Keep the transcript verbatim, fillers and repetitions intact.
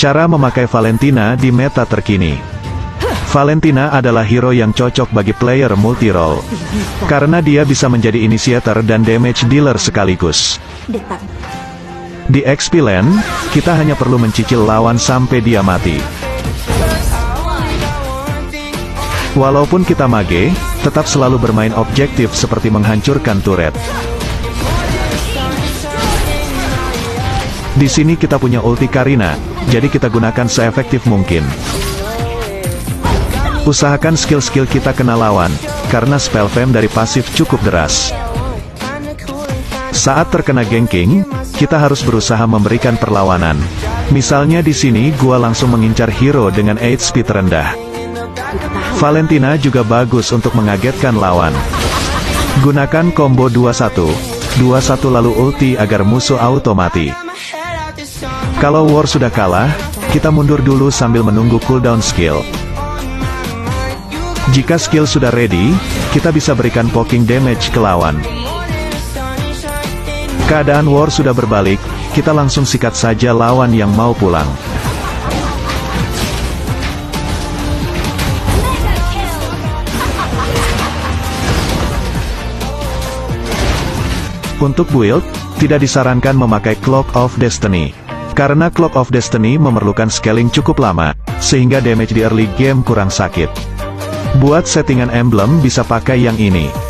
Cara memakai Valentina di meta terkini. Valentina adalah hero yang cocok bagi player multi-role, karena dia bisa menjadi inisiator dan damage dealer sekaligus. Di X P Land, kita hanya perlu mencicil lawan sampai dia mati. Walaupun kita mage, tetap selalu bermain objektif seperti menghancurkan turret. Di sini kita punya ulti Karina, jadi kita gunakan seefektif mungkin. Usahakan skill-skill kita kena lawan, karena spell fam dari pasif cukup deras. Saat terkena ganking, kita harus berusaha memberikan perlawanan. Misalnya di sini gua langsung mengincar hero dengan H P terendah. Valentina juga bagus untuk mengagetkan lawan. Gunakan combo dua satu, dua satu lalu ulti agar musuh auto mati. Kalau war sudah kalah, kita mundur dulu sambil menunggu cooldown skill. Jika skill sudah ready, kita bisa berikan poking damage ke lawan. Keadaan war sudah berbalik, kita langsung sikat saja lawan yang mau pulang. Untuk build, tidak disarankan memakai Clock of Destiny, karena Clock of Destiny memerlukan scaling cukup lama, sehingga damage di early game kurang sakit. Buat settingan emblem bisa pakai yang ini.